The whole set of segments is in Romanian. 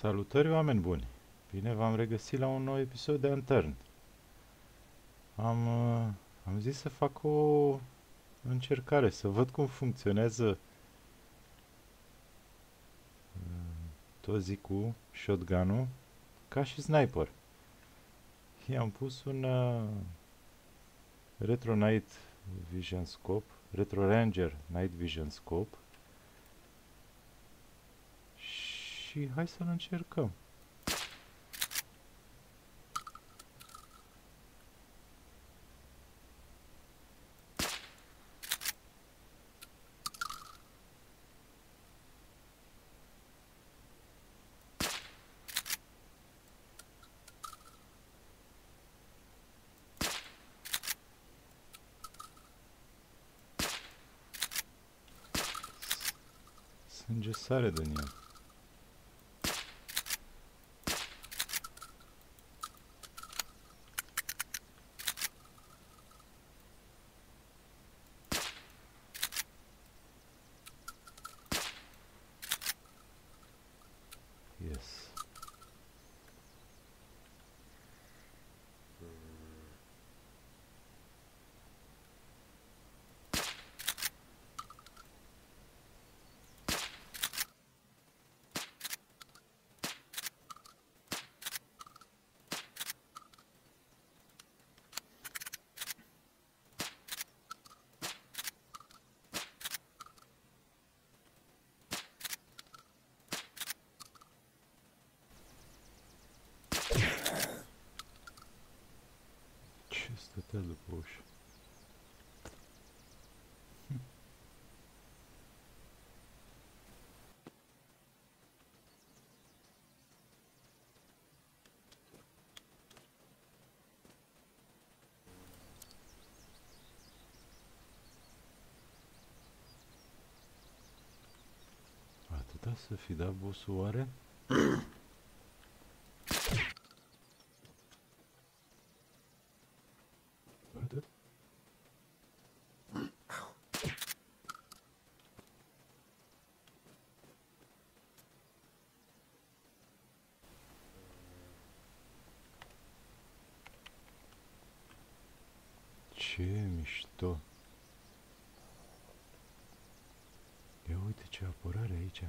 Salutări, oameni buni! Bine v-am regăsit la un nou episod de Unturned. Am zis să fac o încercare, să văd cum funcționează tozicul, shotgun-ul, ca și sniper. I-am pus un Retro Night Vision Scope, Retro Ranger Night Vision Scope. Și hai să-l încercăm. Sânge sare din el. Stătea după ușă. Atâta să fi dat boss-ul oare? Ce mișto! Ia uite ce apărare aici!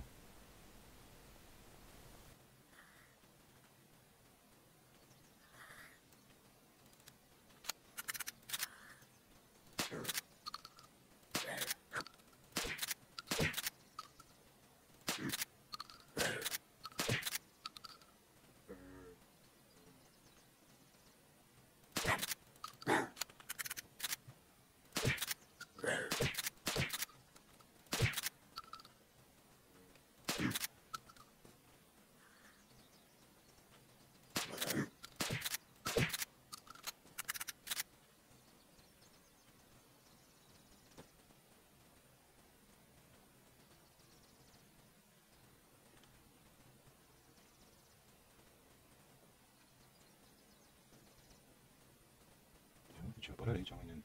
Ce apărare aici, mâine.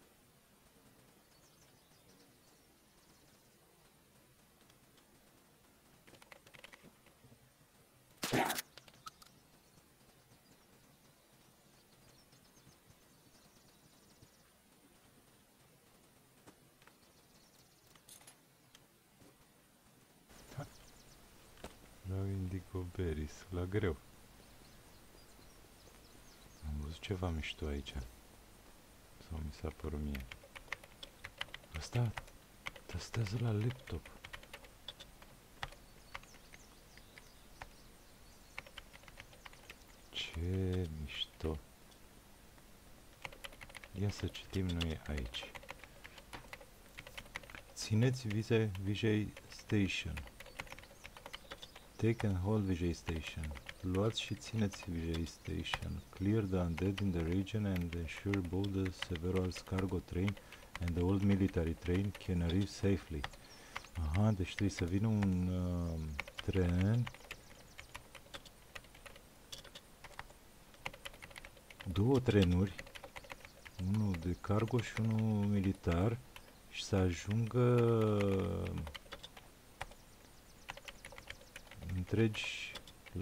La Indigo Berris, la greu. Am văzut ceva mișto aici. Sau mi s-a părut mie. Asta testează la laptop. Ce mișto. Ia să citim noi aici. Țineți Vijay Station. Take and hold Vijay Station. Luați și țineți Vijay Station. Clear the undead in the region and ensure both the Severos Cargo train and the old military train can arrive safely. Aha, deci trebuie să vină un tren. Două trenuri. Unul de cargo și unul militar. Și să ajungă întregi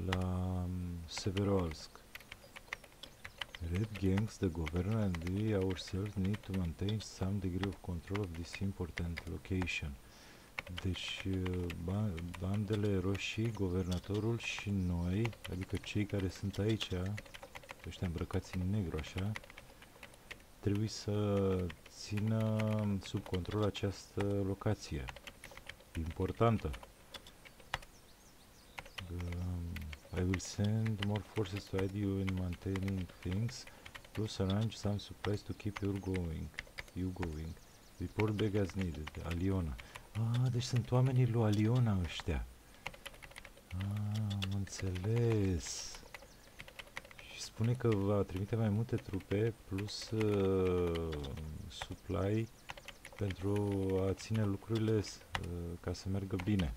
la Severolsk. Red gangs, the governor and we ourselves need to maintain some degree of control of this important location. Deci bandele roșii, guvernatorul și noi, adică cei care sunt aici, ăștia îmbrăcați în negru așa, trebuie să țină sub control această locație importantă. I will send more forces to aid you in maintaining things, plus arrange some supplies to keep you going. Report back as needed. Alyona. Ah, deci sunt oamenii lui Alyona ăștia. Ah, am înțeles. Și spune că va trimite mai multe trupe plus supply pentru a ține lucrurile ca să meargă bine.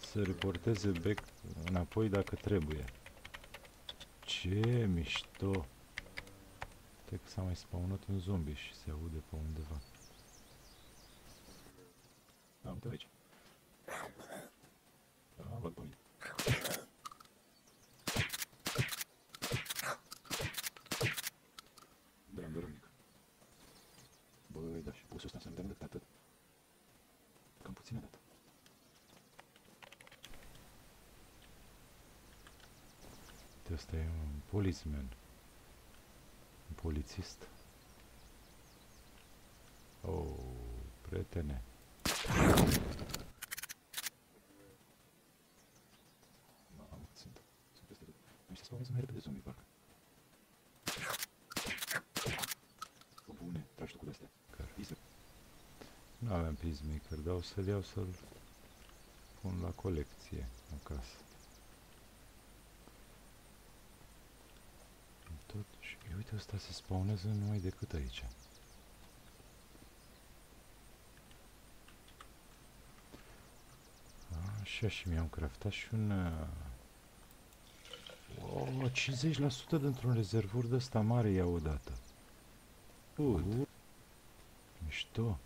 Să reporteze back înapoi dacă trebuie. Ce mișto! Cred că s-a mai spawnat un zombie și se aude pe undeva. Am pe aici. Văd bun. Drămburnic. Băi, da, și pusul ăsta să-mi dăm de atât. Cam puțină dată. Asta e un polițman. Un polițist. Oh, prietene. Mamă, sunt. Sunt peste tot. Mai știți, spune mai repede zombie, parcă. O bune, tragi tu cu astea. Care? Nu aveam peacemaker, dar o să-l iau să-l pun la colecție acasă. Totuși, uite, ăsta se spawnează numai decât aici. Așa, și mi-am craftat și un... Wow, 50% dintr-un rezervor de ăsta mare iau odată. Mișto.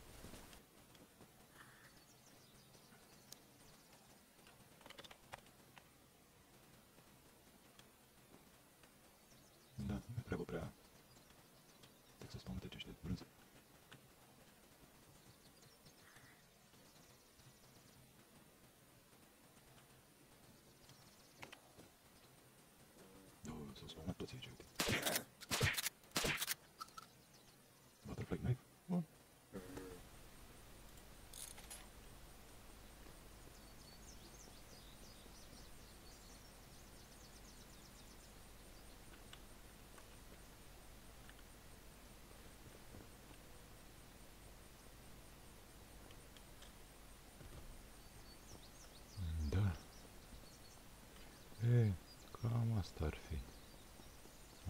Asta ar fi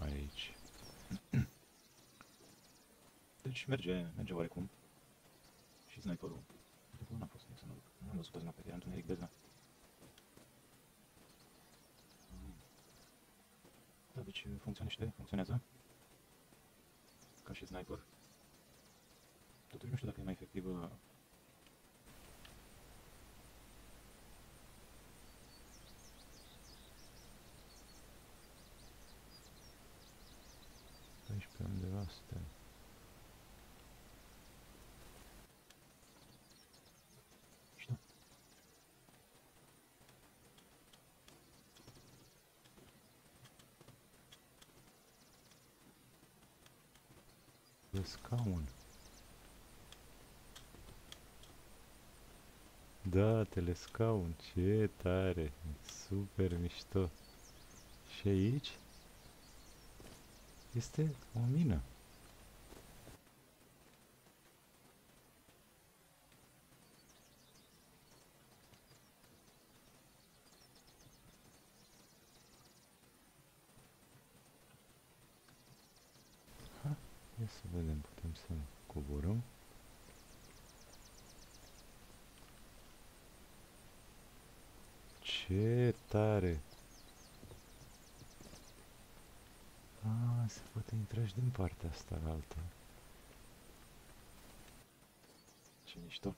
aici. Deci merge oarecum. Și sniperul. Nu a fost nici să nu duc. Nu am văzut azi noapte, era întuneric bezna. Da, deci funcționează. Ca și sniper. Totuși nu știu dacă e mai efectivă. Aici pe undeva suntem. Știu. De scaun. Da, telescaun, ce tare, super mișto. Și aici? Este o mină. Ha, ia să vedem, putem să coborăm. Ce tare! Ah, se poate intra și din partea asta la alta. Ce mișto.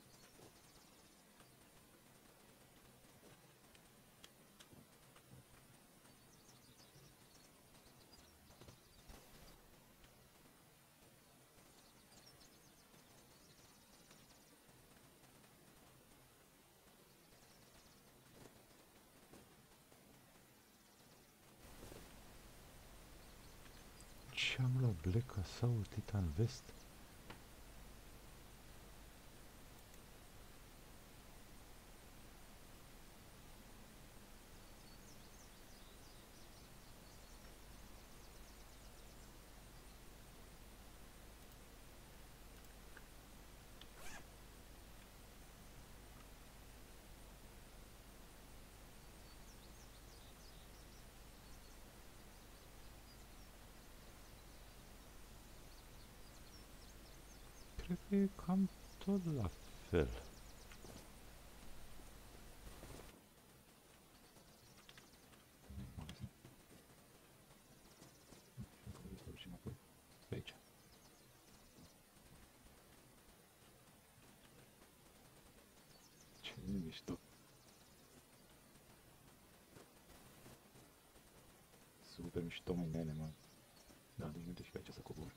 ce am luat? Black Assault, Titan Vest? E cam tot la fel. Pe aici. Ce mișto. Super mișto mâinile, mă. Da, deci uite și pe aici să cobor.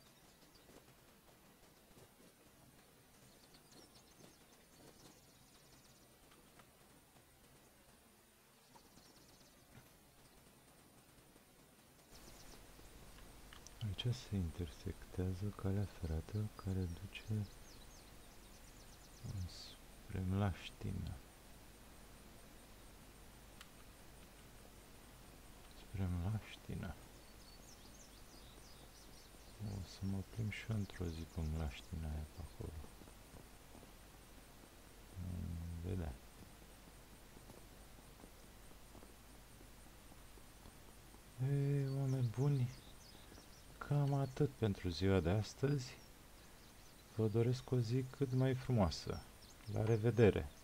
Aici se intersectează calea ferată care duce spre Mlaștină. Spre Mlaștină. O să mă plimb și eu într-o zi cu Mlaștina aia pe acolo. Vedea. Ei, oameni buni! Cam atât pentru ziua de astăzi. Vă doresc o zi cât mai frumoasă. La revedere!